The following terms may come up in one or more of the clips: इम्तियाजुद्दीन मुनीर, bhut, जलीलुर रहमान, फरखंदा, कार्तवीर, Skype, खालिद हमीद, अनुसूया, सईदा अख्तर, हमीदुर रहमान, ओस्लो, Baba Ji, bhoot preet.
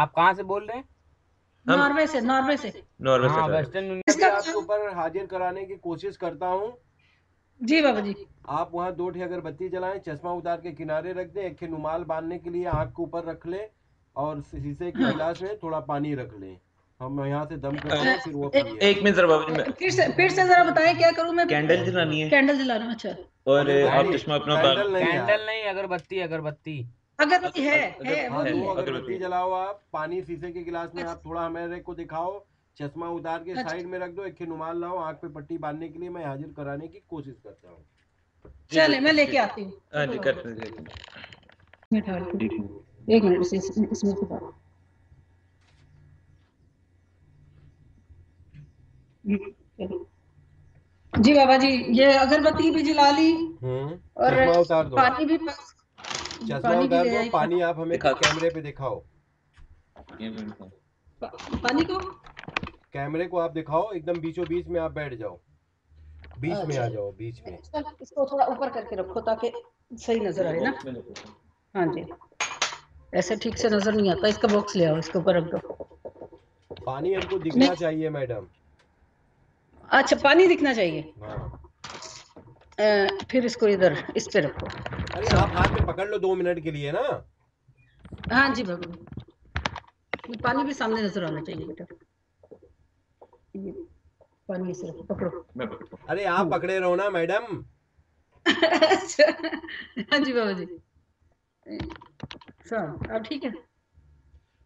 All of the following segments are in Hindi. आप कहाँ से बोल रहे हैं? नॉर्वे से। नॉर्वे से, नॉर्वे से। वेस्टर्न यूनियन आपके ऊपर हाजिर कराने की कोशिश करता हूँ। जी बाबा जी। आप वहाँ 2 अगरबत्ती जलाएं, चश्मा उतार के किनारे रख दें, एक रुमाल बांधने के लिए आँख के ऊपर रख लें और शीशे के गिलास में थोड़ा पानी रख लें। हम यहाँ से दम करते हैं, फिर वो एक मिनट जरा फिर से जरा बताएं क्या करूँ मैं? कैंडल जलानी है। कैंडल जलाना, अच्छा। और आप चश्मा अपना कैंडल नहीं, अगरबत्ती। अगरबत्ती अगरबत्ती है वो अगरबत्ती जलाओ आप, पानी शीशे के गिलास में आप थोड़ा हमारे को दिखाओ, चश्मा उतार के साइड में रख दो, एक रुमाल लाओ, आंख पे पट्टी बांधने के लिए मैं हाजिर कराने की कोशिश करता हूँ। चले मैं लेके आती हूँ। एक मिनट इसमें जी बाबा जी, ये अगरबत्ती भी जला ली और पानी भी। चश्मा उतार दो, पानी आप हमें कैमरे पे दिखाओ। पानी को कैमरे को आप दिखाओ, एकदम बीचों बीच में आप बैठ जाओ, बीच में आ जाओ, बीच में। इसको थोड़ा ऊपर करके रखो ताकि सही नजर आए ना। हाँ जी, ऐसे ठीक से नजर नहीं आता। इसका बॉक्स ले आओ, इसके ऊपर रख दो। पानी हमको दिखना चाहिए मैडम। अच्छा, पानी दिखना चाहिए। फिर इसको इधर इस पे रखो। अरे आप हाथ में पकड़ लो 2 मिनट के लिए ना। हाँ जी बाबू, पानी भी सामने नजर आना चाहिए बेटा। पानी से पकड़ो। मैं पकड़ता हूँ। अरे आप पकड़े रहो ना मैडम। अच्छा हाँ जी बाबू जी, सर अब ठीक है।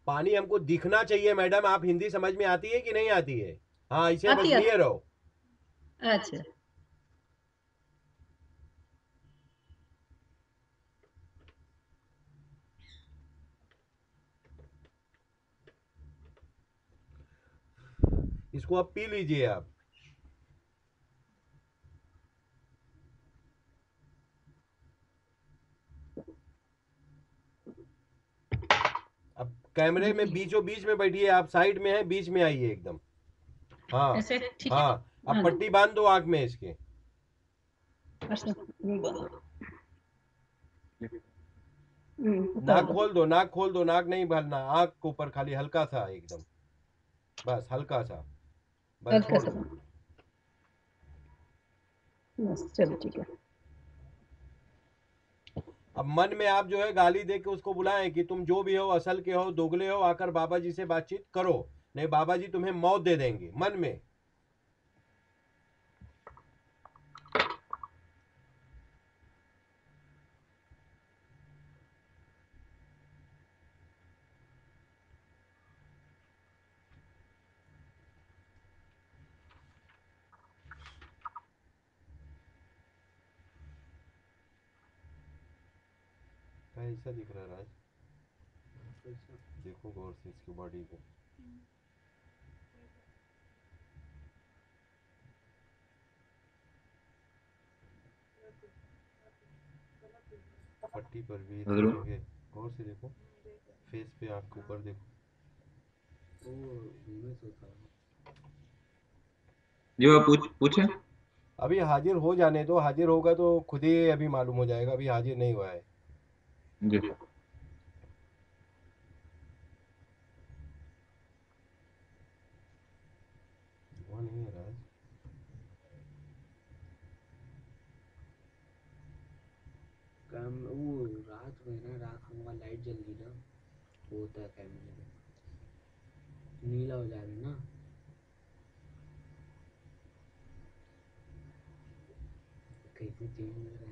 पानी हमको दिखना चाहिए मैडम। आप हिंदी समझ में आती है कि नहीं आती है? हाँ, इसे बस लिए रहो। अच्छा इसको आप पी लीजिए। आप अब कैमरे में बीचों बीच में बैठिए, आप साइड में हैं, बीच में आइए एकदम। हाँ ऐसे, ठीक है। अब पट्टी बांध दो आंख में इसके। नाक खोल दो, नाक खोल दो, नाक नहीं भरना, आंख के ऊपर खाली हल्का सा एकदम, बस हल्का सा। चलो ठीक है। अब मन में आप जो है गाली दे के उसको बुलाएं कि तुम जो भी हो, असल के हो, दोगले हो, आकर बाबा जी से बातचीत करो, नहीं बाबा जी तुम्हें मौत दे देंगे। मन में ऐसा दिख रहा है राज, देखो गौर से इसकी बॉडी को। पट्टी पर भी गौर से देखो, फेस पे, आँख के ऊपर देखो। जी वो पूछे अभी हाजिर हो जाने दो, हाजिर होगा तो खुद ही अभी मालूम हो जाएगा। अभी हाजिर नहीं हुआ है। जी वो नहीं है राज। काम वो रात में ना, रात में लाइट जल गई ना, वो होता है कैमरे में नीला हो जा रहा है ना। कहीं भी चेंज हो रहा है,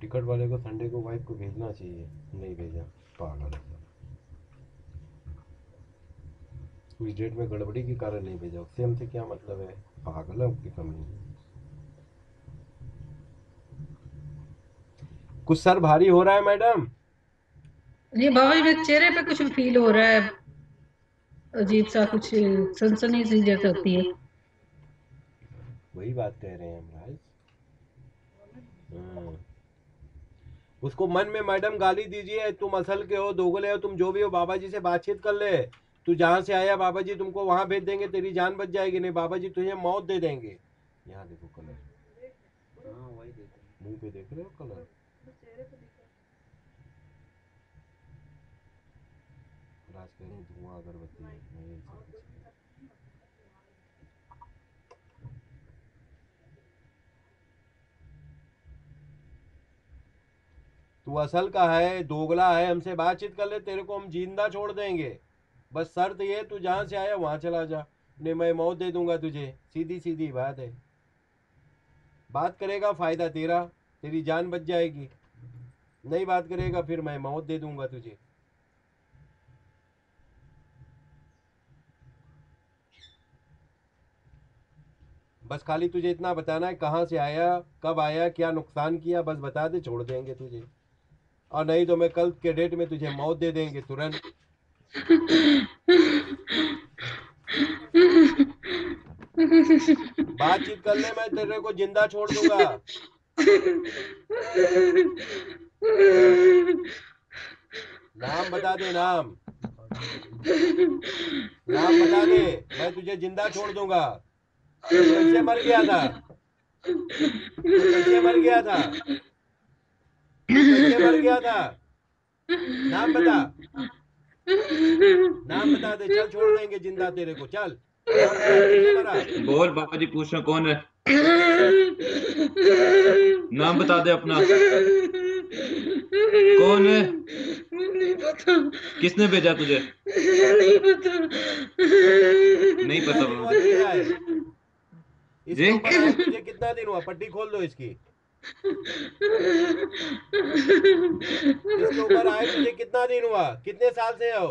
टिकट वाले को संडे को वाइफ को भेजना चाहिए, नहीं भेजा, पागल। उस डेट में गड़बड़ी के कारण नहीं भेजा। उससे हमसे क्या मतलब है, पागल है उसकी कमी। कुछ सर भारी हो रहा है मैडम? नहीं बाबा जी, मेरे चेहरे पे कुछ फील हो रहा है, अजीब सा कुछ सनसनी सी जैसे होती है। वही बात कह रहे हैं हम। उसको मन में मैडम गाली दीजिए, तुम असल के हो, दोगले हो, तुम जो भी हो, बाबा जी से बातचीत कर ले, तू जहाँ से आया बाबा जी तुमको वहाँ भेज देंगे, तेरी जान बच जाएगी, नहीं बाबा जी तुझे मौत दे देंगे। यहाँ देखो कलर, हाँ वही देखो, मुँह पे देख रहे हो कलर, धुआं अगरबत्ती तू असल का है, दोगला है, हमसे बातचीत कर ले, तेरे को हम जिंदा छोड़ देंगे, बस शर्त ये तू जहाँ से आया वहाँ चला जा, नहीं मैं मौत दे दूंगा तुझे, सीधी सीधी बात है। बात करेगा फायदा तेरा, तेरी जान बच जाएगी, नहीं बात करेगा फिर मैं मौत दे दूंगा तुझे। बस खाली तुझे इतना बताना है कहाँ से आया, कब आया, क्या नुकसान किया, बस बता दे, छोड़ देंगे तुझे, और नहीं तो मैं कल के डेट में तुझे मौत दे देंगे तुरंत। बातचीत कर ले, मैं तेरे को जिंदा छोड़ दूंगा। नाम बता दे, नाम बता दे, मैं तुझे जिंदा छोड़ दूंगा। कैसे मर गया था, कैसे मर गया था, कैसे मर गया था, नाम बता, नाम बता दे, चल छोड़ देंगे जिंदा तेरे को, चल बोल। बाबा जी पूछ रहे कौन है, नाम बता दे अपना, कौन है, नहीं पता, किसने भेजा तुझे, नहीं पता, नहीं पता जी? तुझे कितना दिन हुआ, पट्टी खोल दो इसकी, इसके ऊपर आए तुझे कितना दिन हुआ, कितने साल से हो,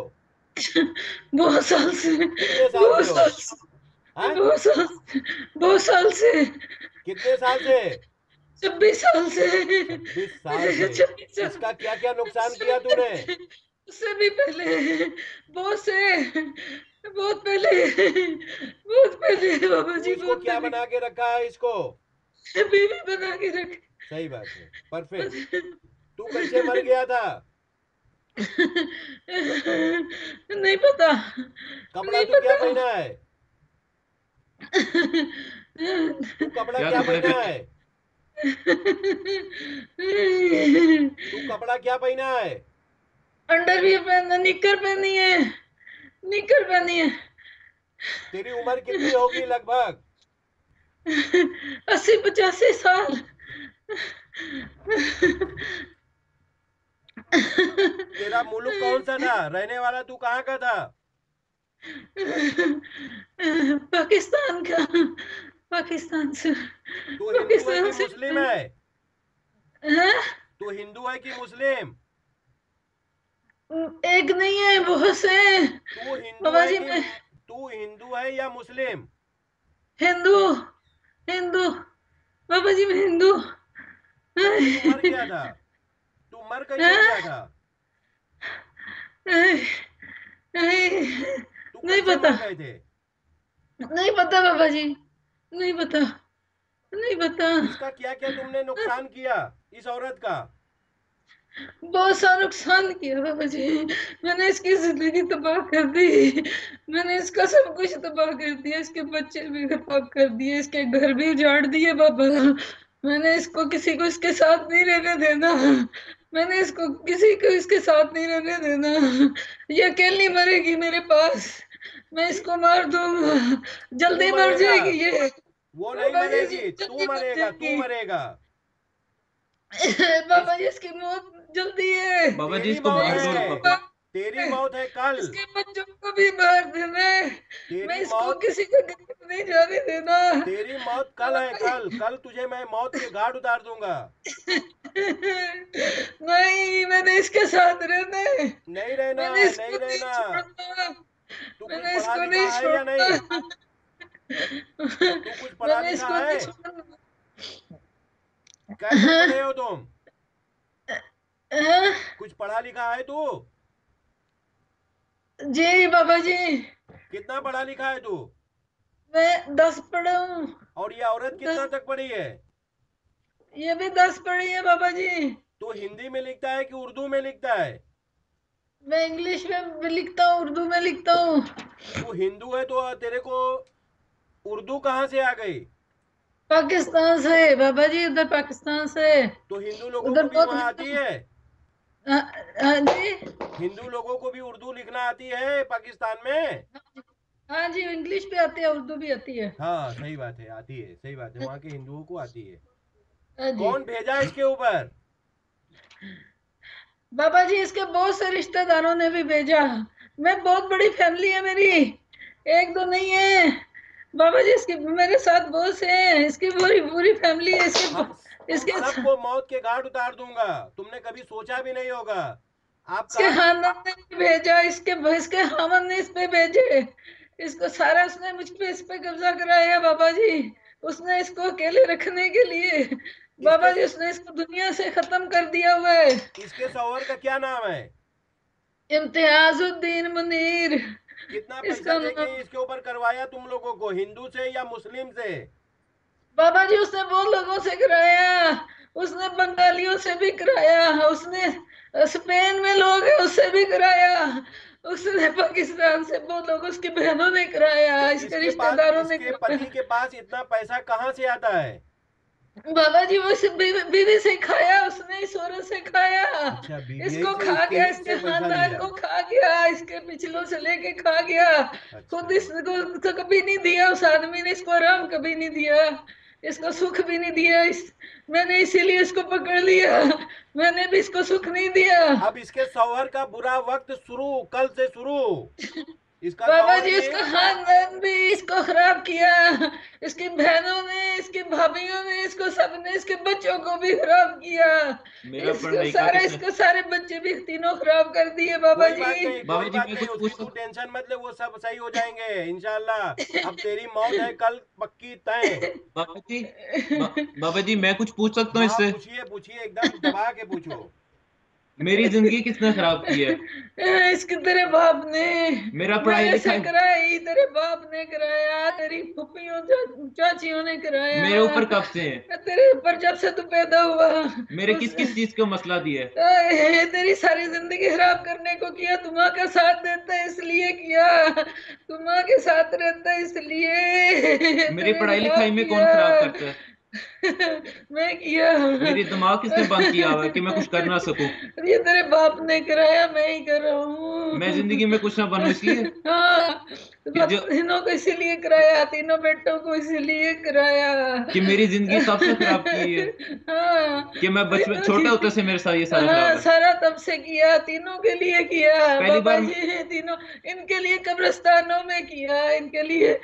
बहुत साल से, कितने साल से हो, बहुत साल से, कितने साल से, 26 साल से, 26 साल से, इसका क्या क्या नुकसान किया तूने, उससे भी पहले, बहुत से, बहुत पहले, बहुत पहले बाबा जी, बहुत क्या बना के रखा है इसको, बीवी बना के रखा, सही बात है, परफेक्ट। तू कैसे मर गया था, नहीं पता, कपड़ा तू क्या पहना है, तू कपड़ा क्या पहना है, तू कपड़ा क्या पहना है, अंडरवियर पहना, निकर पहनी है, निकर पहनी है। तेरी उम्र कितनी होगी, लगभग 80-85 साल। तेरा मुल्क कौन सा था, रहने वाला तू कहाँ का था, पाकिस्तान का, पाकिस्तान से, तू हिंदू है कि मुस्लिम है, तू हिंदू है कि मुस्लिम, एक नहीं है, बहुत से, बाबा जी मैं, तू हिंदू है या मुस्लिम, हिंदू, हिंदू बाबा जी मैं हिंदू। तू मर गया था, तू मर गया था, नहीं पता, नहीं पता बाबा जी, नहीं पता, नहीं पता, इसका क्या क्या तुमने नुकसान किया, इस औरत का बहुत सा नुकसान किया बाबा जी, मैंने इसकी जिंदगी तबाह कर दी, मैंने इसका सब कुछ तबाह कर दिया, इसके बच्चे भी खराब कर दिए, इसके घर भी उजाड़ दिए बाबा, मैंने इसको किसी को इसके साथ नहीं रहने देना, मैंने इसको किसी को इसके साथ नहीं रहने देना, ये अकेली मरेगी मेरे पास, मैं इसको मार दूंगा, जल्दी मर जाएगी ये, वो नहीं मरेगी, तू मरेगा, तू मरेगा बाबा जी, इसकी मौत जल्दी है बाबा जी, इसको मार दो, तेरी मौत है कल, इसके बच्चों को भी मार देना, मैं इसको किसी को नहीं जाने देना, तेरी मौत कल है, कल, कल तुझे मैं मौत के घाट उतार दूंगा। नहीं मैंने इसके साथ रहना है, नहीं रहना, नहीं रहना, मैंने इसको नहीं छोड़ना, कुछ पढ़ा लिखा है, कैसे पढ़े हो तुम, कुछ पढ़ा लिखा है तू, जी बाबा जी। कितना पढ़ा लिखा है तू? मैं 10 पढ़ा हूँ। और ये औरत कितना तक पढ़ी है? ये भी 10 पढ़ी है बाबा जी। तू हिंदी में लिखता है कि उर्दू में लिखता है? मैं इंग्लिश में भी लिखता हूँ, उर्दू में लिखता हूँ। तू हिंदू है तो तेरे को उर्दू कहाँ से आ गई? पाकिस्तान से बाबा जी, उधर पाकिस्तान से। तो हिंदू लोगों को भी वहाँ आती है? हाँ जी, हिंदू लोगों को भी उर्दू लिखना आती है पाकिस्तान में? हाँ जी, इंग्लिश भी आती है, उर्दू भी आती है। हाँ सही बात है, आती है, सही बात है, वहाँ के हिंदुओं को आती है। कौन भेजा इसके ऊपर? बाबा जी इसके बहुत से रिश्तेदारों ने भी भेजा। मैं बहुत बड़ी फैमिली है मेरी, एक दो नहीं है बाबा जी। इसके मेरे साथ बहुत से हैं, इसकी पूरी पूरी फैमिली है। इसके सबको मौत के घाट उतार दूंगा, तुमने कभी सोचा भी नहीं होगा। आपके खानदान ने भेजा, इसके हामद ने इस पे भेजे, इसको सारा उसने मुझ पे इस पे कब्जा कराया बाबा जी। उसने इसको अकेले रखने के लिए बाबा जी उसने इसको दुनिया से खत्म कर दिया हुआ है। इसके शौहर का क्या नाम है? इम्तियाजुद्दीन मुनीर। कितना पैसा देके इसके ऊपर करवाया तुम लोगों को, हिंदू से या मुस्लिम से? बाबा जी उसने बहुत लोगों से कराया, उसने बंगालियों से भी कराया, उसने स्पेन में लोग हैं उससे भी कराया, उसने पाकिस्तान से बहुत लोग, उसकी बहनों ने कराया, इसके रिश्तेदारों ने। पति के पास इतना पैसा कहाँ से आता है? बाबा जी वो बीवी से खाया उसने, इस औरत से खाया। अच्छा, इसको खा गया, इसके खानदान को खा गया, इसके पिछलों से लेके खा गया। अच्छा, खुद इसको कभी नहीं दिया उस आदमी ने, इसको आराम कभी नहीं दिया, इसको सुख भी नहीं दिया। मैंने इसीलिए इसको पकड़ लिया, मैंने भी इसको सुख नहीं दिया। अब इसके शौहर का बुरा वक्त शुरू, कल से शुरू। इसका बाबा जी इसका खानदान भी इसको खराब किया, इसकी बहनों ने, इसकी भाभियों ने, इसको सबने, इसके बच्चों को भी खराब किया, इसको सारे बच्चे भी तीनों खराब कर दिए बाबा जी। बाबा जी उसको टेंशन मत ले, वो सब सही हो जाएंगे इंशाल्लाह। अब तेरी मौत है कल पक्की तय। बाबा जी मैं कुछ पूछ सकता हूँ इससे? पूछिए, एकदम दबा के पूछो। मेरी जिंदगी किसने खराब की है? इसके तेरे बाप ने। मेरा पढ़ाई लिखाई कराई, तेरे बाप ने कराया, तेरी फूफियों चाचियों ने कराया। मेरे ऊपर कब से है? तेरे ऊपर जब से तू पैदा हुआ। मेरे किस किस चीज का मसला दिया है? तेरी सारी जिंदगी खराब करने को किया। तुम माँ का साथ देता है इसलिए किया, तुम माँ के साथ रहता है इसलिए। मेरी पढ़ाई लिखाई में कौन खराब करता है? मैं किया। मेरी दिमाग किसने बंद किया हुआ है कि मैं कुछ कर ना सकूं? ये तेरे बाप ने कराया, मैं ही कर रहा हूँ। मैं जिंदगी में कुछ ना बनूं इसलिए। हाँ, तीनों को इसीलिए कराया, तीनों बेटों को इसीलिए कराया कि मेरी जिंदगी सबसे खराब की है। हाँ, कि मैं बचपन छोटे होते से मेरे साथ ये सारा तब से किया, तीनों के लिए किया पहली बार। तीनों इनके लिए कब्रिस्तानों में किया, इनके लिए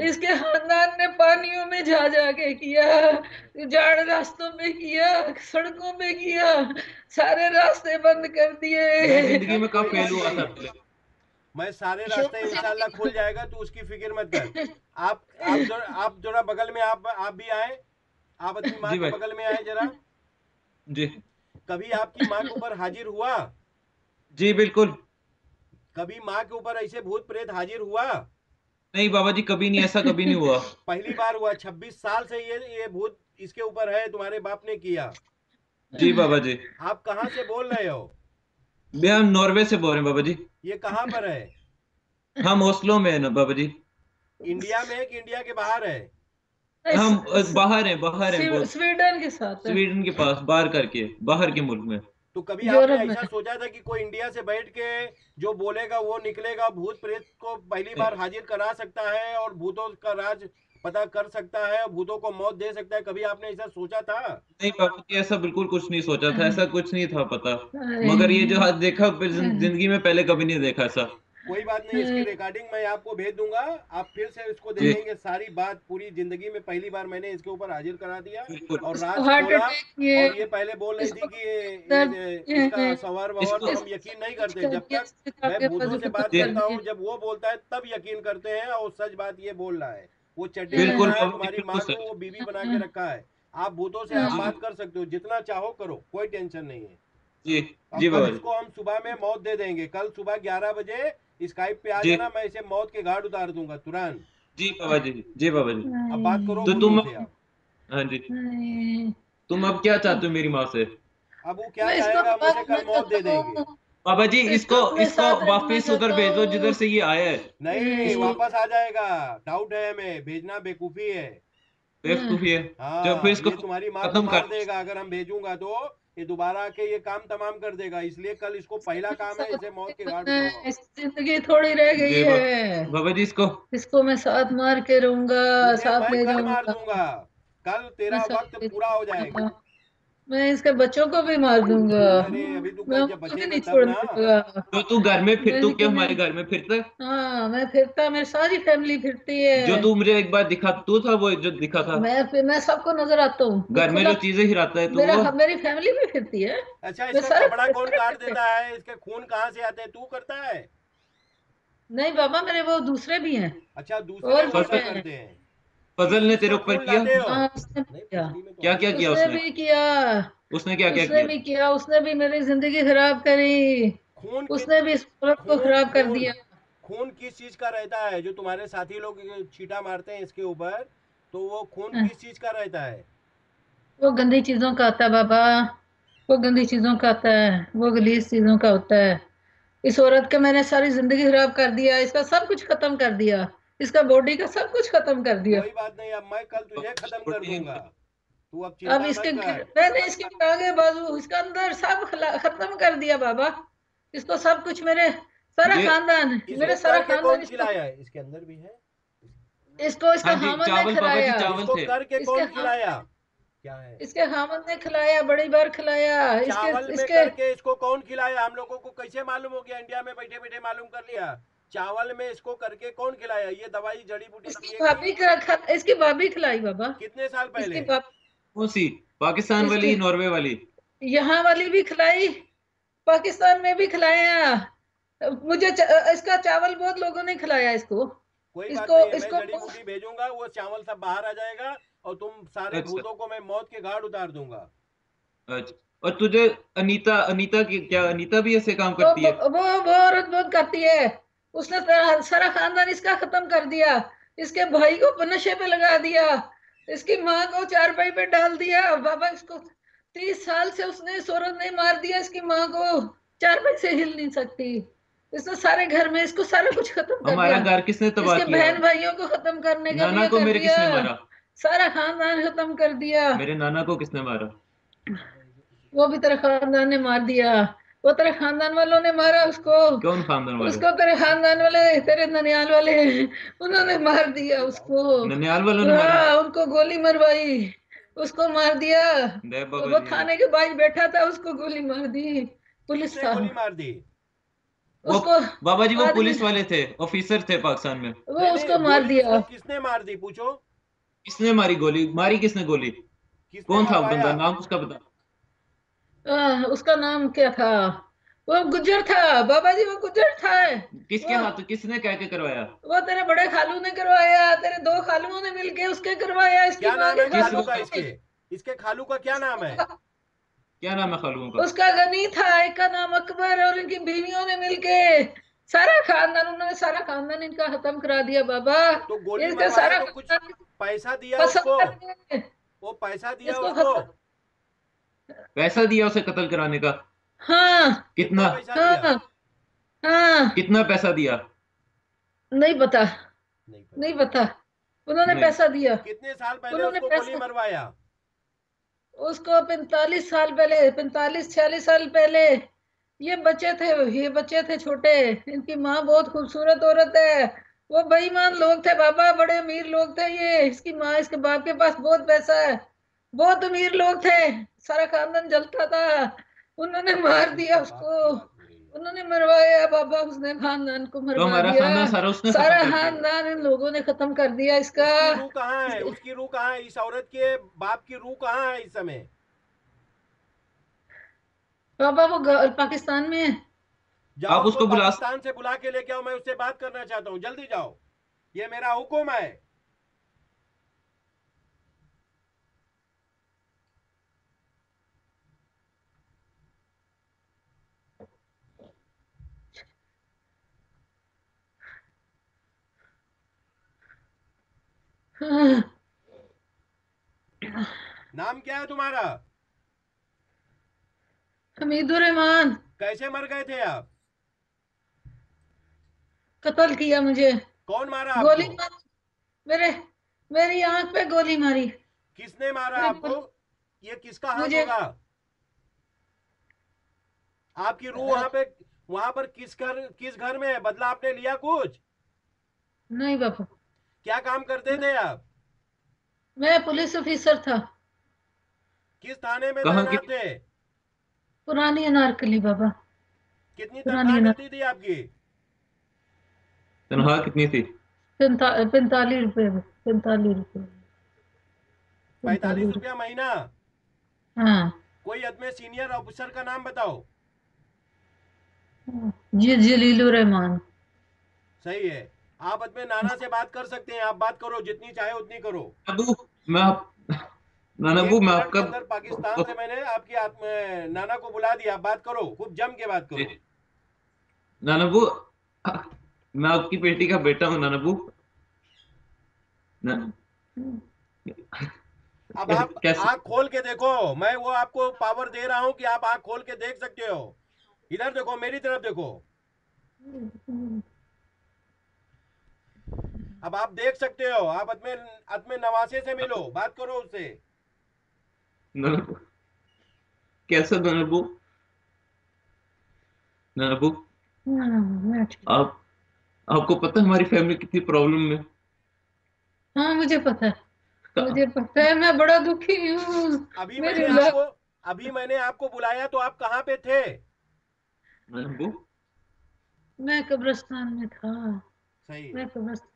इसके खानदान ने पानियों में जा जाके किया, जाड़ रास्तों में किया, सड़कों में किया, सारे रास्ते बंद कर दिए। जिंदगी में कब फेल हुआ था? मैं सारे रास्ते इंशाल्लाह खुल जाएगा, तू उसकी फिक्र मत कर। आप जरा बगल में आप भी आए, आप अपनी माँ के बगल में आए जरा जी। कभी आपकी माँ के ऊपर हाजिर हुआ? जी बिल्कुल। कभी माँ के ऊपर ऐसे भूत प्रेत हाजिर हुआ? नहीं बाबा जी कभी नहीं, ऐसा कभी नहीं हुआ। पहली बार हुआ। 26 साल से ये भूत इसके ऊपर है, तुम्हारे बाप ने किया। जी बाबा जी। आप कहाँ से बोल रहे हो? हम नॉर्वे से बोल रहे हैं बाबा जी। ये कहाँ पर है? हम ओस्लो में है ना बाबा जी। इंडिया में है कि इंडिया के बाहर है? हम बाहर है, बाहर है, स्वीडन के साथ, स्वीडन के पास, बाहर करके, बाहर के मुल्क में। तो कभी आपने ऐसा सोचा था कि कोई इंडिया से बैठ के जो बोलेगा वो निकलेगा, भूत प्रेत को पहली बार हाजिर करा सकता है और भूतों का राज पता कर सकता है, भूतों को मौत दे सकता है? कभी आपने ऐसा सोचा था? नहीं बाबा जी ऐसा बिल्कुल कुछ नहीं सोचा था, ऐसा कुछ नहीं था पता, मगर ये जो आज देखा जिंदगी में पहले कभी नहीं देखा ऐसा। कोई बात नहीं, इसकी रिकॉर्डिंग मैं आपको भेज दूंगा, आप फिर से इसको देखेंगे सारी बात। पूरी जिंदगी में पहली बार मैंने इसके ऊपर हाजिर करा दिया और राज खोला। और ये पहले बोल रही थी कि इसका सवार ववार हम यकीन नहीं करते, जब तक मैं भूतों से बात करता हूँ, जब वो बोलता है तब यकीन करते हैं। और सच बात ये बोल रहा है, वो चड्डी हमारी माँ को वो बीवी बना के रखा है। आप भूतों से आप बात कर सकते हो जितना चाहो करो, कोई टेंशन नहीं है। जी जी बाबा जी, इसको हम सुबह में मौत दे देंगे। कल सुबह 11 बजे स्काइप पे आ जाना, मैं इसे मौत के घाट उतार दूंगा तुरंत। जी बाबा जी, जी बाबा जी। अब बात करो तो तुम, हाँ जी, तुम अब क्या चाहते हो मेरी माँ से? अब वो क्या चाहेगा, मुझे कल मौत दे देंगे। बाबा जी इसको वापस उधर भेजो जिधर से ये आया है। नहीं, वापस आ जाएगा, डाउट है हमें, भेजना बेवकूफी है, बेवकूफी है। जब फिर इसको तुम्हारी माँ मार देगा अगर हम भेजूंगा तो, ये दोबारा के ये काम तमाम कर देगा। इसलिए कल इसको पहला काम है, इसे मौत के घाट। जिंदगी थोड़ी रह गई है बाबा जी, इसको मैं साथ मार के रहूंगा, साथ ले जाऊंगा, मार दूंगा। कल तेरा वक्त पूरा हो जाएगा, मैं इसके बच्चों को भी मार दूंगा। अभी तू नहीं छोड़ूंगा। तो तू घर में फिर तू क्या हमारे घर में फिरता? हाँ मैं फिरता, मेरी सारी फैमिली फिरती है। जो तू मुझे एक बार दिखा, तू था वो जो दिखा था। मैं सबको नजर आता हूँ, घर में जो चीजें हिराता है तू, मेरी फैमिली भी फिरती है। अच्छा, इसका कपड़ा कौन काट देता है? इसके खून कहाँ से आते हैं, तू करता है? नहीं बाबा, मेरे वो दूसरे भी है। अच्छा, दूसरे हैं। फजल ने तेरे ऊपर किया? क्या क्या किया उसने? भी किया उसने, क्या क्या किया? भी किया उसने, भी मेरी जिंदगी खराब करी, उसने भी इस औरत को खराब कर दिया। खून किस चीज का रहता है? जो तुम्हारे साथी लोग छीटा मारते हैं इसके ऊपर, तो वो खून किस चीज का रहता है? वो गंदी चीजों का आता है बाबा, वो गंदी चीजों का आता है, वो गलीज चीजों का होता है। इस औरत के मैंने सारी जिंदगी खराब कर दिया, इसका सब कुछ खत्म कर दिया, इसका बॉडी का सब कुछ खत्म कर दिया। कोई बात नहीं, अब मैं कल तुझे खत्म कर दूंगा, तू अब चिंता मत कर। मैंने इसके आगे बाजू, इसका अंदर सब खत्म कर दिया बाबा, इसको सब कुछ, मेरे सारा खानदान, मेरे सारा खानदान खिलाया है। इसके अंदर भी है, इसको इसका हामद ने खिलाया, इसके हामद ने खिलाया, बड़ी बार खिलाया। इसको कौन खिलाया? हम लोगों को कैसे मालूम हो गया? इंडिया में बैठे बैठे मालूम कर लिया। चावल में इसको करके कौन खिलाया? ये दवाई जड़ी बूटी इसकी भाभी खिलाई बाबा। कितने साल पहले? पाकिस्तान वाली, नॉर्वे वाली, यहाँ वाली भी खिलाई, पाकिस्तान में भी खिलाया मुझे। इसका चावल बहुत लोगों ने खिलाया इसको। कोई इसको बात नहीं, इसको मैं जड़ी बूटी भेजूंगा, वो चावल सब बाहर आ जाएगा और तुम सारे भूतों को मैं मौत के घाट उतार दूंगा। अच्छा, और तुझे अनीता की क्या? अनीता भी ऐसे काम करती है? वो औरत बहुत करती है, उसने सारा खानदान इसका खत्म कर दिया, इसके भाई को नशे पे लगा दिया, इसकी माँ को चारपाई पे डाल दिया बाबा। इसको 30 साल से उसने, इस औरत ने मार दिया, इसकी माँ को चारपाई से हिल नहीं सकती, इसने सारे घर में इसको सारा कुछ खत्म कर दिया। हमारा घर किसने तबाह किया? इसके बहन भाइयों को खत्म करने का नाना को मेरे किसने मारा? सारा खानदान खत्म कर दिया। मेरे नाना को किसने मारा? वो भी तेरा खानदान ने मार दिया, वो तेरे खानदान वालों ने मारा उसको। कौन खानदान वाले? उसको तेरे खानदान वाले, तेरे ननियाल वाले, उन्होंने मार दिया उसको। ननियाल वालों ने मारा? उनको गोली मरवाई, उसको मार दिया। वो थाने के बाहर बैठा था, उसको गोली मार दी पुलिस ने, गोली मार दी उसको। बाबा जी वो पुलिस वाले थे, ऑफिसर थे पाकिस्तान में, वो उसको मार दिया। किसने मार दी पूछो? किसने मारी गोली? मारी किसने गोली? कौन था बंदा? नाम उसका बता। उसका नाम क्या था? वो गुज्जर था बाबा जी, वो गुज्जर था। किसके हाथ? किसने क्या क्या करवाया? वो तेरे बड़े खालू ने करवाया, तेरे दो खालुओं ने मिलके उसके करवाया। क्या नाम है खालू का? इसके खालू का क्या नाम है? क्या नाम है खालुओं का? उसका गनी था, एक का नाम अकबर, और इनकी बीवियों ने मिलके सारा खानदान, उन्होंने सारा खानदान इनका खत्म करा दिया बाबा। इनका सारा पैसा दिया उसको, पैसा दिया उसको, पैसा दिया उसे कत्ल कराने का। हाँ, कितना? हाँ, कितना पैसा दिया? नहीं पता, नहीं पता। उन्होंने पैसा दिया। कितने साल पहले उसको गोली मरवाया? उसको 45 साल पहले, 45-46 साल पहले। ये बच्चे थे छोटे, इनकी माँ बहुत खूबसूरत औरत है, वो बेईमान लोग थे बाबा, बड़े अमीर लोग थे ये। इसकी माँ, इसके बाप के पास बहुत पैसा है, बहुत अमीर लोग थे, सारा खानदान जलता था। उन्होंने मार दिया उसको, उन्होंने मरवाया बाबा, उसने खानदान को मरवा दिया, सारा खानदान इन लोगों ने खत्म कर दिया। इसका रूह कहाँ है? उसकी रूह कहाँ है? इस औरत के बाप की रूह कहाँ है इस समय बाबा? वो पाकिस्तान में है। आप उसको पाकिस्तान से बुला के लेके आओ, मैं उससे बात करना चाहता हूँ, जल्दी जाओ, ये मेरा हुक्म है। नाम क्या है तुम्हारा? हमीदुर रहमान। कैसे मर गए थे आप? कत्ल किया मुझे। कौन मारा आपको? गोली मारी, मेरी आंख पे गोली मारी। किसने मारा आपको? ये किसका हाथ होगा? आपकी रूह वहाँ पर किस घर में है? बदला आपने लिया कुछ? नहीं बापू। क्या काम करते थे आप? मैं पुलिस ऑफिसर था। किस थाने में तैनात थे? पुरानी अनारकली बाबा। कितनी तनख्वाह थी आपकी? तनख्वाह कितनी थी? 45 रुपए। 45 रुपए। 45 रुपया महीना? हाँ। कोई अदमे सीनियर ऑफिसर का नाम बताओ। जी जलीलुर रहमान। सही है। आप अपने नाना से बात कर सकते हैं, आप बात करो, जितनी चाहे उतनी करो। मैं आपका पाकिस्तान से मैंने आपकी नाना को बुला दिया, आप बात करो, खूब जम के बात करो। नानाबू मैं आपकी बेटी का बेटा हूँ नानाबू। अब आप आँख खोल के देखो, मैं वो आपको पावर दे रहा हूँ कि आप आँख खोल के देख सकते हो। इधर देखो, मेरी तरफ देखो। अब आप देख सकते हो, आप अदमे नवासे से मिलो, बात करो उससे। कैसा ननबू? ननबू आपको पता है हमारी फैमिली कितनी प्रॉब्लम में? हाँ मुझे पता है, मुझे पता है, मैं बड़ा दुखी हूँ। अभी मैंने आपको बुलाया तो आप कहाँ पे थे? मैं कब्रिस्तान में था। सही। मैं कब्रिस्तान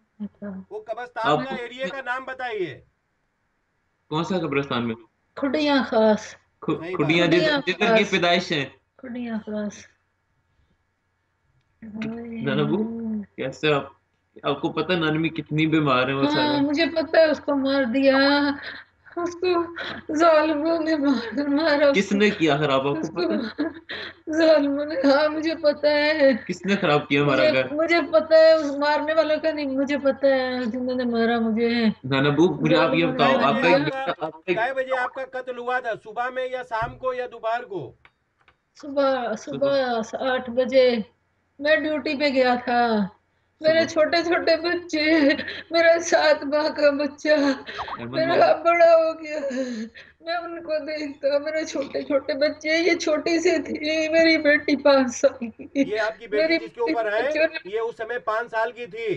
वो कब्रिस्तान का एरिया का नाम बताइए। कौन सा कब्रिस्तान में? खुडिया खास। खुडिया जिधर की पैदाइश है। खुडिया खास। नानबू कैसे आप? आपको पता नानी कितनी बीमार है वो? हाँ, मुझे पता है, उसको मार दिया, उसको जालिमों ने मारा। किसने किया खराब आपको पता? जालिमों ने। हाँ मुझे पता है किसने खराब किया हमारा घर। मुझे पता है उस मारने वालों का नहीं, मुझे पता है जिन्होंने मारा मुझे। नानाबू मुझे आप ये बताओ, आपका कितने बजे आपका कत्ल हुआ था? सुबह में या शाम को या दोपहर को? सुबह 8 बजे। मैं ड्यूटी पे गया था। मेरे छोटे छोटे बच्चे, मेरा 7 माह का बच्चा, मेरा बड़ा हो गया, मैं उनको देखता, मेरे छोटे छोटे बच्चे, ये छोटी सी थी मेरी बेटी 5 साल की। ये आपकी बेटी जिसके ऊपर है, ये उस समय 5 साल की थी।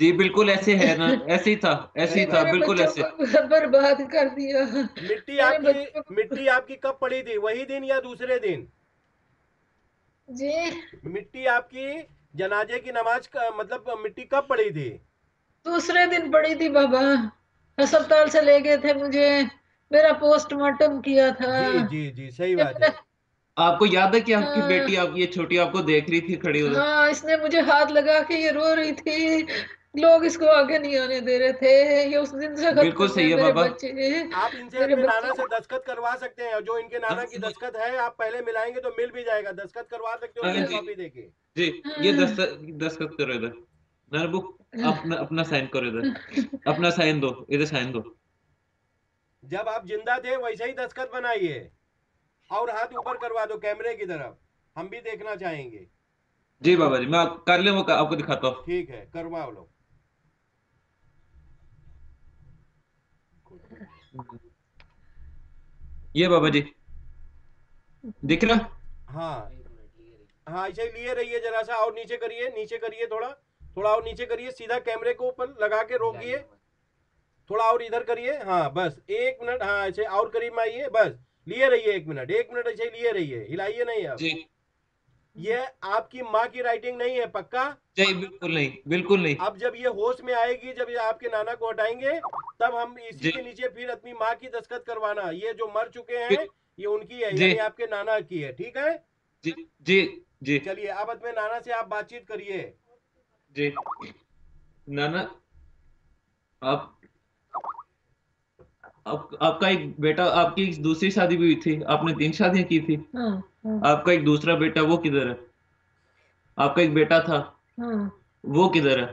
जी बिल्कुल ऐसे है ना, ऐसे ही था, ऐसे ही था, बिल्कुल ऐसे। बर्बाद कर दिया। मिट्टी आपकी कब पड़ी थी, वही दिन या दूसरे दिन? जी मिट्टी आपकी जनाजे की नमाज का मतलब मिट्टी कब पड़ी थी? दूसरे दिन पड़ी थी बाबा। अस्पताल से ले गए थे मुझे, मेरा पोस्टमार्टम किया था। जी सही बात है। आपको याद है कि आपकी बेटी, आप ये छोटी आपको देख रही थी खड़ी उधर? हाँ, इसने मुझे हाथ लगा के ये रो रही थी, लोग इसको आगे नहीं आने दे रहे थे, ये उस दिन से। बिल्कुल सही है बाबा। आप इनसे अपने नाना से दस्तखत करवा सकते हैं, जो इनके नाना की दस्तखत है, आप पहले मिलाएंगे तो मिल भी जाएगा, दस्तखत करवा सकते हो, कॉपी देके। जी ये दस्तखत करो इधर नरबू, अपना साइन करो इधर, अपना साइन दो इधर, साइन दो। जब आप जिंदा थे वैसे ही दस्तखत बनाइए और हाथ ऊपर करवा दो कैमरे की तरफ, हम भी देखना चाहेंगे। जी बाबा जी, मैं कर ले, आपको दिखाता हूँ। ठीक है करवाओ लोग। ये बाबा जी दिख रहा? हाँ इसे लिए रहिए जरा सा, और नीचे करिए, नीचे करिए, थोड़ा और नीचे करिए, सीधा कैमरे को ऊपर लगा के रोकिए, थोड़ा और इधर करिए। हाँ बस 1 मिनट। हाँ ऐसे और करीब में आइए, बस लिए रहिए 1 मिनट ऐसे लिए रहिए, हिलाइए नहीं आप। ये आपकी माँ की राइटिंग नहीं है पक्का? जी बिल्कुल नहीं, बिल्कुल नहीं। अब जब ये होश में आएगी, जब ये आपके नाना को हटाएंगे, तब हम इसी के नीचे फिर अपनी माँ की दस्तखत करवाना। ये जो मर चुके हैं ये उनकी है, ये आपके नाना की है। ठीक है जी जी जी। चलिए अब अपने नाना से आप बातचीत करिए। जी नाना आपका एक बेटा, आपकी एक दूसरी शादी भी हुई थी, आपने 3 शादियां की थी। आपका एक दूसरा बेटा वो किधर है? आपका एक बेटा था वो किधर है?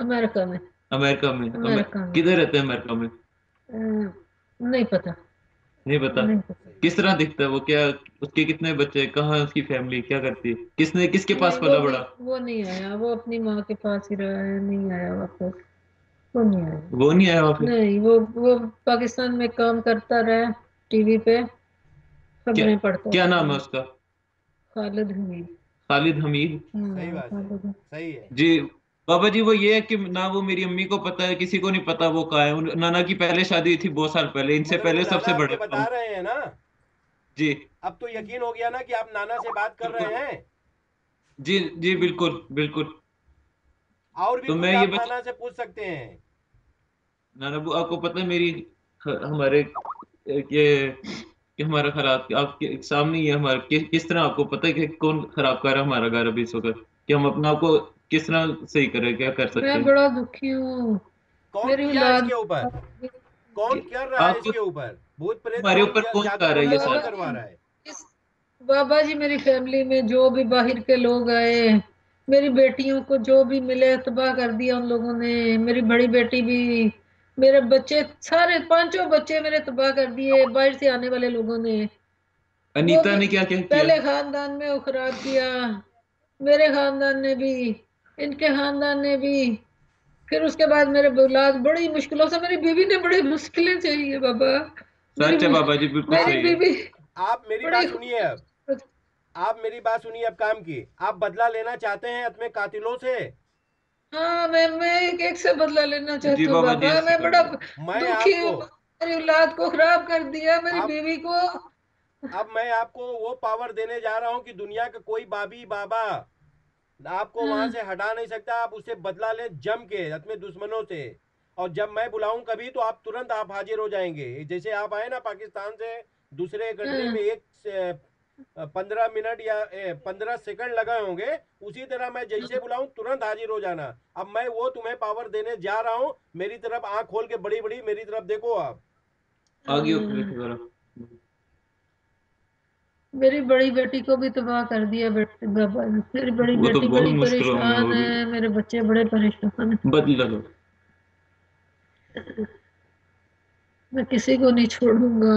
अमेरिका में। अमेरिका में। किधर रहते हैं अमेरिका में? नहीं पता। किस तरह दिखता है वो, क्या उसके कितने बच्चे, कहाँ उसकी फैमिली, क्या करती है, किसने किसके पास पला बड़ा? वो नहीं आया, वो अपनी माँ के पास ही रहा है, नहीं आया वापस। वो नहीं आया वापस। नहीं, वो पाकिस्तान में काम करता रहा, टीवी पे खबरें पढ़ता। क्या नाम है उसका? खालिद हमीद। सही बात, सही है जी बाबा जी। वो ये है कि ना वो मेरी अम्मी को पता है, किसी को नहीं पता वो कहाँ है। नाना की पहले शादी थी बहुत साल पहले, इनसे पहले सबसे बड़े बता रहे हैं ना जी। अब तो यकीन हो गया ना कि आप नाना से बात कर रहे हैं। जी जी बिल्कुल बिल्कुल। और भी तो मैं ये नाना से पूछ सकते हैं। नाना बू, आपको पता है मेरी हमारे हमारा खराब आपके सामने ही है हमारा, किस तरह आपको पता है कि कौन खराब कर रहा है हमारा घर अभी इस वक्त, कि हम अपना आपको किस तरह सही करें, क्या कर सकते हैं? मैं बड़ा दुखी हूँ। कौन कर रहा है इसके ऊपर? भूत प्रेत हमारे ऊपर कौन कर रहा है? ये सब करवा रहा है बाबा जी। मेरी फैमिली में जो भी बाहर के लोग आए, मेरी बेटियों को जो भी मिले तबाह कर दिया उन लोगों ने। मेरी बड़ी बेटी भी, मेरे बच्चे सारे, पांचों बच्चे मेरे तबाह कर दिए बाहर से आने वाले लोगों ने। अनीता ने क्या किया? पहले खानदान में वो खराब किया, मेरे खानदान ने भी, इनके खानदान ने भी, फिर उसके बाद मेरे औलाद बड़ी मुश्किलों से, मेरी बीवी ने बड़ी मुश्किलें सही है बाबा। सच है बाबा जी, बिल्कुल सही है। मेरी बीवी, आप मेरी बात सुनिए, आप मेरी बात सुनिए, अब काम की। आप बदला लेना चाहते हैं अपने कातिलों से? हाँ, मैं एक से बदला लेना चाहती हूँ बाबा। मैं बड़ा दुखी हूँ, मेरी औलाद को खराब कर दिया, मेरी बीवी को। अब मैं आपको वो पावर देने जा रहा हूँ कि दुनिया का कोई बाबी बाबा आपको वहां से हटा नहीं सकता। आप उससे बदला ले जम के अपने दुश्मनों से, और जब मैं बुलाऊं कभी तो आप तुरंत आप हाजिर हो जाएंगे। जैसे आप आए ना पाकिस्तान से, दूसरे कंट्री में एक 15 मिनट या 15 सेकंड लगाए होंगे, उसी तरह मैं जैसे बुलाऊं तुरंत हाजिर हो जाना। अब मैं वो तुम्हें पावर देने जा रहा हूँ। मेरी तरफ आँख खोल के बड़ी बड़ी मेरी तरफ देखो आप। मेरी बड़ी बेटी को भी तबाह कर दिया बाबा। मेरी बड़ी बेटी तो बड़ी परेशान है, मेरे बच्चे बड़े परेशान हैं। बदला लो। मैं किसी को नहीं छोड़ूंगा।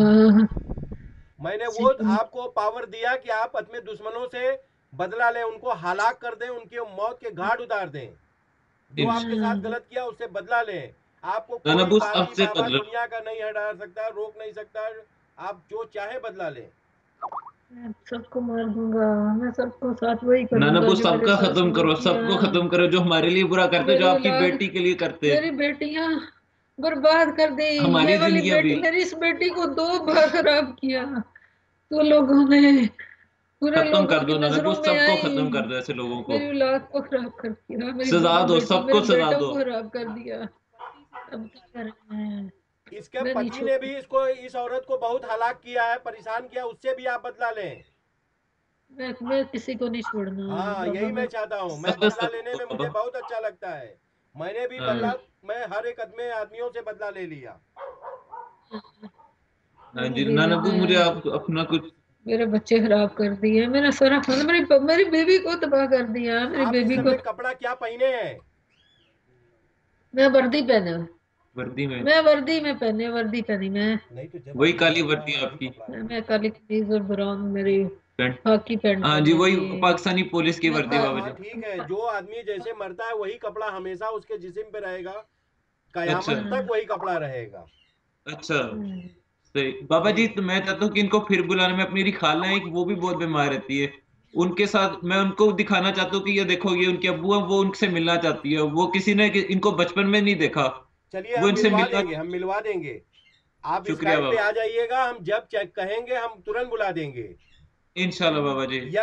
मैंने वो आपको पावर दिया कि आप अपने दुश्मनों से बदला लें, उनको हलाक कर दें, उनके मौत के घाट उतार दें। जो आपके साथ गलत किया उससे बदला लें। आपको दुनिया का नहीं हटा सकता, रोक नहीं सकता। आप जो चाहे बदला लें। मैं सबको मार दूंगा, मैं सबको साथ वही करूंगा। नाना को सबका खत्म करो, सबको खत्म करो जो हमारे लिए बुरा करते, जो आपकी बेटी के लिए करते। मेरी बेटियां बर्बाद कर दी हमारी जिंदगी। मेरी इस बेटी को 2 बार खराब किया तो लोगों ने। खत्म कर दो नाना को, सबको खत्म कर दो ऐसे लोगों को। मेरी औलाद को खराब कर दिया, सजा दो, सबको सजा दो, खराब कर दिया। अब क्या करना है? इसके पति ने भी इसको, इस औरत को बहुत हलाक किया है, परेशान किया, उससे भी आप बदला लें। मैं किसी को नहीं छोड़ना। हाँ, यही मैं चाहता हूँ। मैं बदला लेने में मुझे बहुत अच्छा लगता है। मैंने भी बदला, मैं हर एक आदमियों से बदला ले लिया। नाना को मुझे आप अपना कुछ, मेरे बच्चे खराब कर दिए, मेरा सारा खाना, मेरी बेबी को तबाह कर दिया, मेरी बेबी को। कपड़ा क्या पहने है? मैं वर्दी पहने, वर्दी में पहने, वर्दी पहनी मैं। वही काली वर्दी आपकी? मैं काली कमीज और ब्राउन मेरी खाकी पैंट। हाँ जी, वही पाकिस्तानी पुलिस की वर्दी बाबा जी। ठीक है, जो आदमी जैसे मरता है वही कपड़ा हमेशा उसके जिस्म पे रहेगा, कयामत तक वही कपड़ा रहेगा। अच्छा सही बाबा जी। तो मैं चाहता हूँ कि इनको फिर बुलाने में, अपनी खाला एक वो भी बहुत बीमार रहती है, उनके साथ मैं उनको दिखाना चाहता हूँ कि ये देखो ये उनके अब्बू है, वो उनसे मिलना चाहती है। वो किसी ने इनको बचपन में नहीं देखा। चलिए हम मिलवा देंगे। आप स्काइप पे आ जाइएगा, हम जब चेक कहेंगे हम तुरंत बुला देंगे इंशाल्लाह बाबा जी। या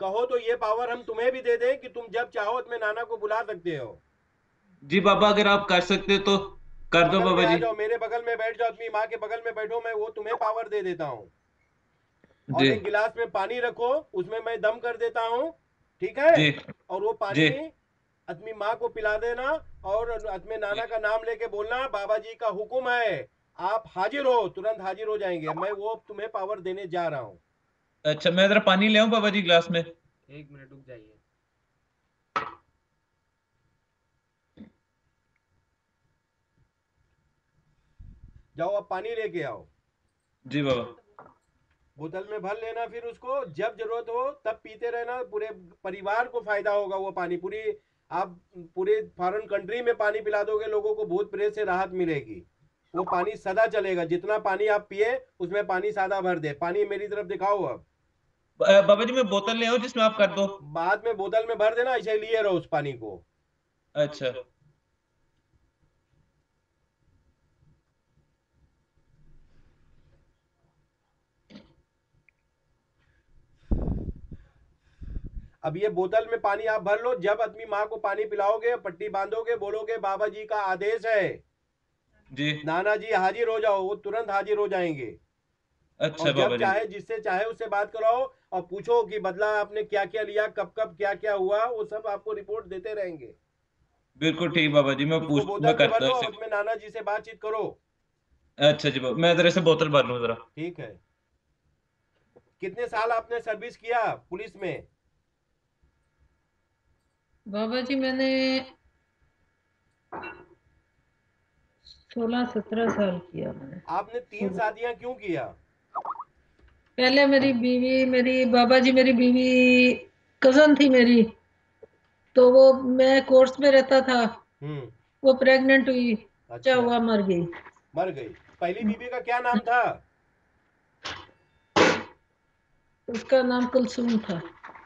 कहो तो ये पावर हम तुम्हें भी दे दें कि तुम जब चाहो अपने नाना को बुला सकते हो। जी बाबा, अगर आप कर सकते तो कर दो बाबा जी। मेरे बगल में बैठ जाओ, अपनी माँ के बगल में बैठो, मैं वो तुम्हें पावर दे देता हूँ। और एक गिलास में पानी रखो, उसमें मैं दम कर देता हूँ, ठीक है? और वो पानी अपनी माँ को पिला देना, और अपने नाना का नाम लेके बोलना, बाबा जी का हुक्म है, आप हाजिर हो, तुरंत हाजिर हो जाएंगे। मैं वो तुम्हें पावर देने जा रहा हूँ। अच्छा, मैं जरा पानी ले आऊं बाबा जी ग्लास में? 1 मिनट रुक जाइए। जाओ अब पानी लेके आओ। जी बाबा। बोतल में भर लेना, फिर उसको जब जरूरत हो तब पीते रहना, पूरे परिवार को फायदा होगा वो पानी। पूरी आप पूरे फॉरेन कंट्री में पानी पिला दोगे लोगों को, भूत प्रेत से राहत मिलेगी। वो पानी सदा चलेगा, जितना पानी आप पिए उसमें पानी सादा भर दे। पानी मेरी तरफ दिखाओ अब। बाबा जी मैं बोतल ले आऊं जिसमें आप कर दो, बाद में बोतल में भर देना, ऐसे लिए रहो उस पानी को। अच्छा अब ये बोतल में पानी आप भर लो। जब अपनी माँ को पानी पिलाओगे, पट्टी बांधोगे, बोलोगे बाबा जी का आदेश है जी, नाना जी हाजिर हो जाओ, वो तुरंत हाजिर हो जाएंगे। अच्छा और बाबा जी चाहे जिससे चाहे उससे बात कराओ और पूछो कि बदला आपने क्या क्या लिया, कब कब क्या क्या हुआ, वो सब आपको रिपोर्ट देते रहेंगे। बिल्कुल ठीक बाबा जी, मैं पूछ मैं करता हूं, उसमें नाना जी से बातचीत करो। अच्छा जी बाबा, मैं जरा से बोतल भर लूं जरा। ठीक है। कितने साल आपने सर्विस किया पुलिस में? बाबा जी मैंने 16-17 साल किया। मैंने आपने 3 शादियां क्यों किया? पहले मेरी बीवी, मेरी बाबा जी मेरी बीवी कजन थी मेरी, तो वो मैं कोर्स में रहता था, वो प्रेग्नेंट हुई। अच्छा हुआ, मर गई। मर गई। पहली बीवी का क्या नाम था? उसका नाम कुलसुम था।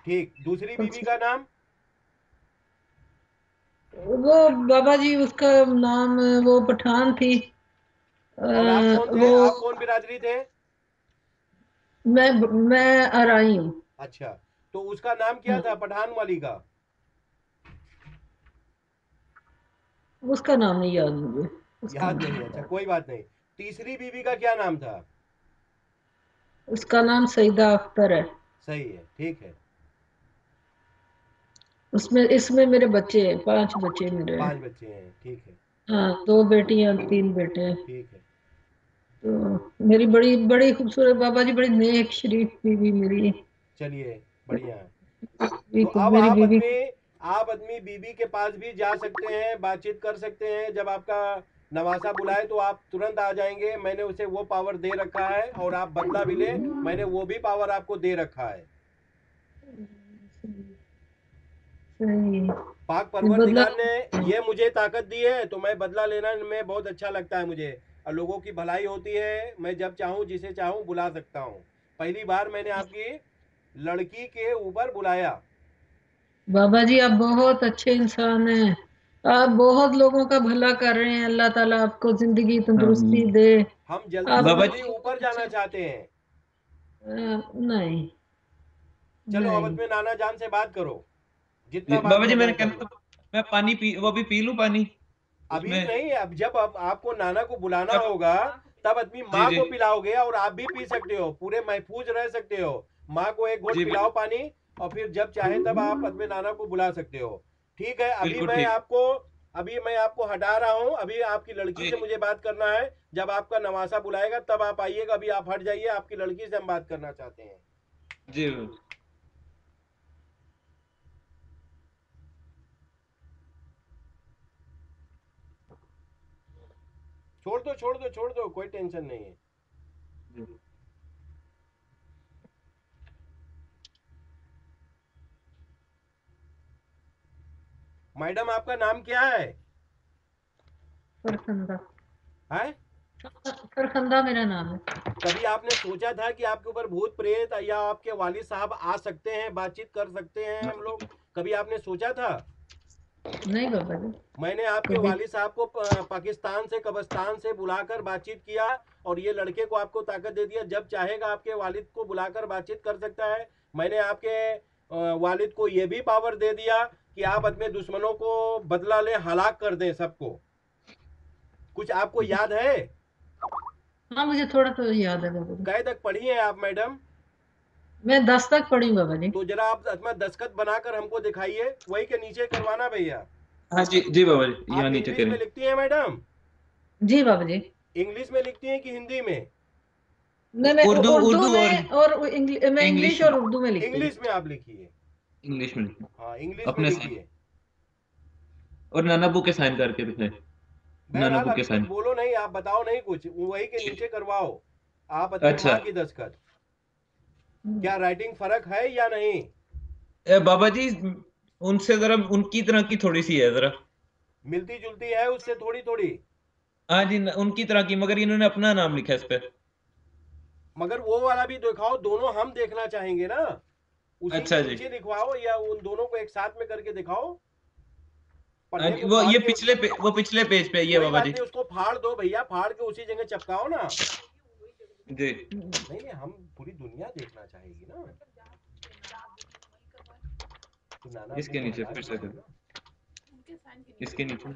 ठीक, दूसरी बीवी का नाम? वो बाबा जी उसका नाम वो पठान थी। आप कौन बिरादरी थे? मैं अराई हूँ। अच्छा, तो उसका नाम क्या था पठान वाली का? उसका नाम नहीं याद मुझे। याद नहीं? अच्छा कोई बात नहीं। तीसरी बीवी का क्या नाम था? उसका नाम सईदा अख्तर है। सही है, ठीक है। उसमें इसमें मेरे बच्चे हैं, 5 बच्चे मेरे। 5 बच्चे हैं, ठीक है। हाँ, 2 बेटियां, 3 बेटे हैं। ठीक है। तो मेरी बड़ी बड़ी खूबसूरत बाबा जी, बड़ी नेक शरीफ बीवी मेरी। चलिए बढ़िया। तो अब आप अपनी बीवी के पास भी जा सकते हैं, बातचीत कर सकते हैं। जब आपका नवासा बुलाए तो आप तुरंत आ जाएंगे। मैंने उसे वो पावर दे रखा है, और आप बदला भी ले, मैंने वो भी पावर आपको दे रखा है। पाक परवरदिगार ने ये मुझे ताकत दी है, तो मैं बदला लेना में बहुत अच्छा लगता है मुझे, और लोगों की भलाई होती है। मैं जब चाहूँ जिसे चाहूँ बुला सकता हूँ। पहली बार मैंने आपकी लड़की के ऊपर बुलाया। बाबा जी आप बहुत अच्छे इंसान हैं, आप बहुत लोगों का भला कर रहे हैं। अल्लाह ताला आपको जिंदगी तंदुरुस्ती दे। हम जल्दी ऊपर जाना चाहते हैं। नहीं चलो, अब अपने नाना जान से बात करो। बाबा जी मैंने कहा मैं पानी वो भी पी लूं पानी। अभी नहीं, अब जब आपको नाना को बुलाना होगा तब अपनी माँ को पिलाओगे, और आप भी पी सकते हो, पूरे महफूज रह सकते हो। माँ को एक घोट पिलाओ पानी, और फिर जब चाहे तब आप अपने नाना को बुला सकते हो। ठीक है, अभी मैं आपको हटा रहा हूँ। अभी आपकी लड़की से मुझे बात करना है। जब आपका नवासा बुलाएगा तब आप आइएगा, अभी आप हट जाइए। आपकी लड़की से हम बात करना चाहते हैं। जी छोड़ दो, कोई टेंशन नहीं है। मैडम आपका नाम क्या है? फरखंदा है। फरखंदा मेरा नाम है। कभी आपने सोचा था कि आपके ऊपर भूत प्रेत या आपके वालिद साहब आ सकते हैं, बातचीत कर सकते हैं हम लोग? कभी आपने सोचा था? नहीं बाबा जी, मैंने आपके वालिद साहब को पाकिस्तान से, कब्रिस्तान से बुलाकर बातचीत किया, और ये लड़के को आपको ताकत दे दिया। जब चाहेगा आपके वालिद को बुलाकर बातचीत कर सकता है। मैंने आपके वालिद को ये भी पावर दे दिया कि आप अपने दुश्मनों को बदला ले, हलाक कर दें सबको। कुछ आपको याद है? हाँ मुझे थोड़ा तो याद है बाबा जी। कई तक पढ़ी है आप मैडम? मैं 10 तक पढ़ी बाबा जी। तो जरा आप अपना दस्तखत बनाकर हमको दिखाइए। वही के नीचे करवाना भैया। हाँ जी जी बाबा जी, यहाँ नीचे करें। लिखती हैं मैडम? जी बाबा जी। इंग्लिश में लिखती हैं कि हिंदी में? नहीं, उर्दू में, और इंग्लिश और उर्दू में लिखती हूँ। इंग्लिश में आप लिखिए। इंग्लिश में? हाँ इंग्लिश में लिखिए। और नाना बुक के साइन करके लिखिए। बहरहाल बोलो नहीं, आप बताओ नहीं कुछ, वही के नीचे करवाओ आप अच्छा की दस्तखत। क्या राइटिंग फर्क है या नहीं? बाबा जी उनसे जरा उनकी तरह की थोड़ी सी है, जरा मिलती जुलती है उससे थोड़ी थोड़ी। हाँ जी उनकी तरह की, मगर इन्होंने अपना नाम लिखा इस पे। मगर वो वाला भी दिखाओ, दोनों हम देखना चाहेंगे ना। अच्छा जी दिखवाओ या उन दोनों को एक साथ में करके दिखाओ। वो ये पिछले वो पिछले पेज पे ये बाबा जी उसको फाड़ दो भैया, फाड़ के उसी जगह चिपकाओ ना। जी नहीं हम पूरी दुनिया देखना चाहेगी ना। इसके नीचे फिर से इसके नीचे ही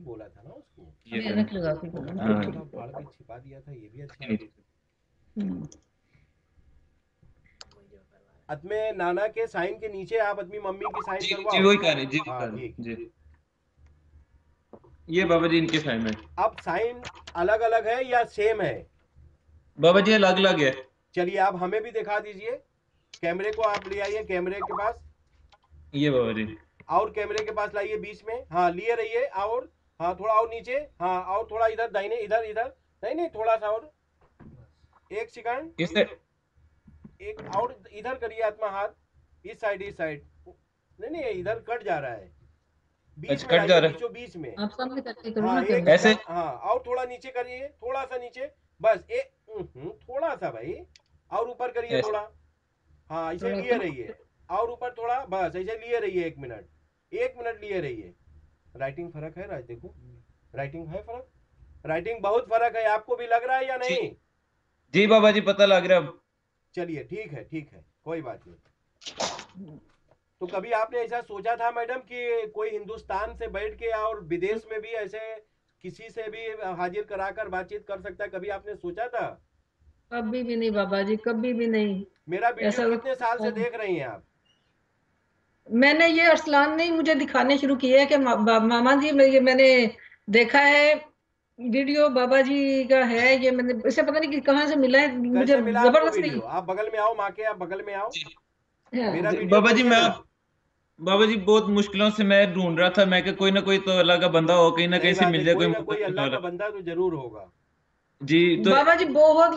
बोला था ना उसको, ये रख लगा के फाड़ के छिपा दिया था। ये भी अच्छा आदमी नाना के साइन के नीचे आप आदमी मम्मी की साइन करवाओ। वही कह रहे जी, जी ये बाबा जी इनके साइन है। अब साइन अलग अलग है या सेम है बाबा जी? अलग अलग है। चलिए आप हमें भी दिखा दीजिए, कैमरे को आप ले आइए कैमरे के पास। ये बाबा जी और कैमरे के पास लाइए बीच में। हाँ लिए रहिए और हाँ थोड़ा और नीचे, हाँ और थोड़ा इधर दाहिने, इधर इधर नहीं थोड़ा सा और, एक सेकंड एक और इधर करिए आत्मा, हाथ इस साइड नहीं इधर कट जा रहा है, बीच में कट जा रहा है बीच में आप सामने करते हाँ, ऐसे हाँ और थोड़ा नीचे करिए, थोड़ा सा नीचे बस थोड़ा सा भाई और ऊपर करिए थोड़ा, हाँ इसे लिए रहिए और ऊपर थोड़ा बस ऐसे लिए रहिए। एक मिनट लिए रहिए। राइटिंग फर्क है राज, देखो राइटिंग है फर्क, राइटिंग बहुत फर्क है। आपको भी लग रहा है या नहीं? जी बाबा जी पता लग रहा है। चलिए ठीक है कोई बात नहीं। तो कभी आपने ऐसा सोचा था मैडम कि कोई हिंदुस्तान से बैठ के और विदेश में भी ऐसे किसी से भी हाजिर कराकर बातचीत कर सकता है, कभी आपने सोचा था? कभी भी नहीं बाबा जी, कभी भी नहीं। मेरा वीडियो कितने साल से देख रही हैं आप? मैंने ये अरसलान ने मुझे दिखाने शुरू किया है कि मामा जी मैंने देखा है वीडियो बाबा जी का है, ये मैंने इसे पता नहीं कि कहाँ से मिला है मुझे, जबरदस्ती। आप बगल में आओ माँ के, आप बगल में आओ। मेरा बाबा जी मैं बाबा जी बहुत मुश्किलों से मैं ढूंढ रहा था, मैं कि कोई ना कोई तो अल्लाह का बंदा हो, कहीं ना कहीं से मिल जाए कोई अल्लाह का बंदा तो जरूर होगा जी। तो बाबा जी बहुत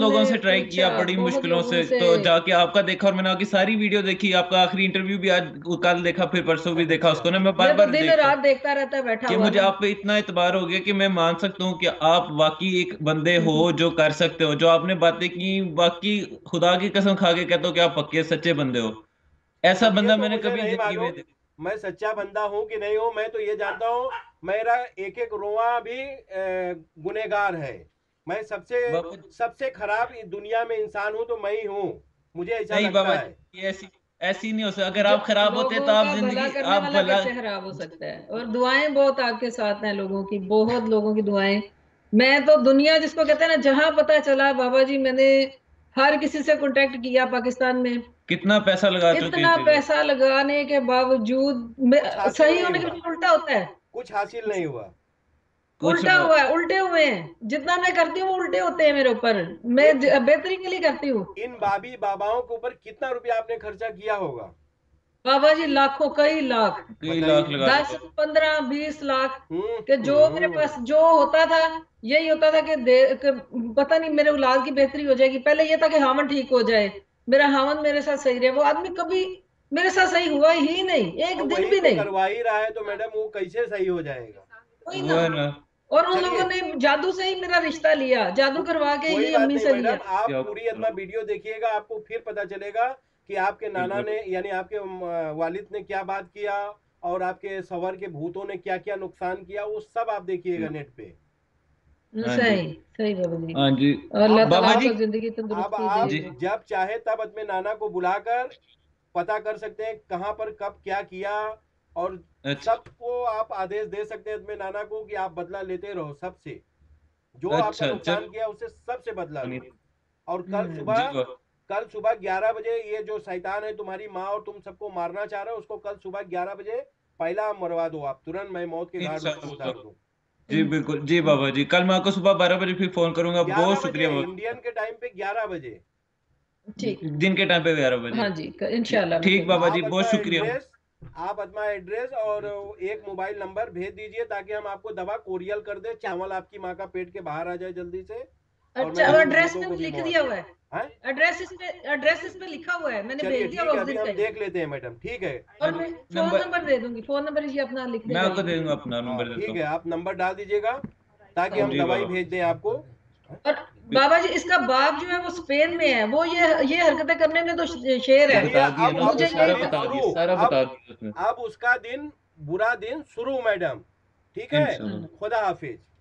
लोगों से ट्राई किया बड़ी मुश्किलों से, तो जाके आपका देखा और मैंने आपकी सारी वीडियो देखी, आपका आखिरी इंटरव्यू भी आज कल देखा, फिर परसों भी देखा उसको ना, मैं बार बार दिन रात देखता रहता बैठा कि मुझे आप पे इतना एतबार हो गया कि मैं मान सकता हूँ कि आप वाकई एक बंदे हो जो कर सकते हो। जो आपने बातें की वाकई खुदा की कसम खा के कहता हूँ कि आप पक्के सच्चे बंदे हो। ऐसा बंदा मैंने कभी जिंदगी में, मैं सच्चा बंदा हूँ कि नहीं हूँ मैं तो ये जानता हूँ। मेरा एक एक रोआ भी गुनेगार है, मैं सबसे खराब दुनिया में इंसान हूँ तो मैं ही हूँ, मुझे ऐसा लगता है। ऐसी नहीं हो सकता, अगर आप खराब होते तो आप जिंदगी आप भला खराब हो सकता है। और दुआएं बहुत आपके साथ हैं लोगों की, बहुत लोगों की दुआएं। मैं तो दुनिया जिसको कहते हैं ना, जहाँ पता चला बाबा जी मैंने हर किसी से कांटेक्ट किया पाकिस्तान में। कितना पैसा लगा, इतना पैसा लगाने के बावजूद सही होने के उल्टा होता है, कुछ हासिल नहीं हुआ, उल्टा हुआ है, उल्टे हुए हैं। जितना मैं करती हूँ उल्टे होते हैं मेरे ऊपर, मैं बेहतरी के लिए करती हूँ। इन बाबी बाबाओं के ऊपर कितना रुपया आपने खर्चा किया होगा बाबा जी? लाखों, कई लाख, 10, 15, 20 लाख के जो मेरे पास जो होता था यही होता था कि पता नहीं मेरे औलाद की बेहतरी हो जाएगी। पहले ये था कि हावन ठीक हो जाए, मेरा हावन मेरे साथ सही रहे, वो आदमी कभी मेरे साथ सही हुआ ही नहीं, एक दिन भी नहीं। करवा ही रहा है तो मैडम वो कैसे सही हो जाएगा, वही ना। और उन लोगों ने जादू से ही मेरा रिश्ता लिया, जादू करवा के ही अम्मी से लिया। आप पूरी अपना वीडियो देखिएगा, आपको फिर पता चलेगा कि आपके नाना ने यानी आपके वालिद ने क्या बात किया और आपके सवर के भूतों ने क्या क्या नुकसान किया, वो सब आप देखिएगा नेट पे। सही सही बाबा जी, बाबा जी जिंदगी तंदुरुस्ती दे। आप जब चाहे तब अपने नाना को बुलाकर पता कर सकते हैं कहाँ पर कब क्या किया, और सबको आप आदेश दे सकते हैं अपने नाना को कि आप बदला लेते रहो सबसे, जो आपका नुकसान किया उससे सबसे बदला लो। और कल सुबह 11 बजे ये जो शैतान है तुम्हारी माँ और तुम सबको मारना चाह रहे हो, उसको कल सुबह 11 बजे पहला मरवा दो आप तुरंत, मैं मौत के घाट उतार दूं। जी बिल्कुल जी बाबा जी, कल मैं आपको सुबह 12 बजे फिर फोन करूंगा। बहुत शुक्रिया। इंडियन के टाइम पे 11 बजे, दिन के टाइम पे 11 बजे। हाँ जी इंशाल्लाह। ठीक बाबा जी बहुत शुक्रिया। आप अपना एड्रेस और एक मोबाइल नंबर भेज दीजिए ताकि हम आपको दवा कोरियल कर दे, चावल आपकी माँ का पेट के बाहर आ जाए जल्दी से। अच्छा, एड्रेस लिख दिया हुआ है, एड्रेस इसमें लिखा हुआ है, मैंने भेज दिया। हम देख लेते हैं मैडम, ठीक है। और मैं फोन नंबर दे दूंगी, फोन नंबर लीजिए अपना, लिख मैं आपको दे दूंगा अपना नंबर, ठीक है। आप नंबर डाल दीजिएगा ताकि हम दवाई भेज दें आपको। और बाबा जी इसका बाप जो है वो स्पेन में है, वो ये हरकतें करने में तो शेर है। अब उसका दिन बुरा दिन शुरू मैडम, ठीक है, खुदा हाफिज।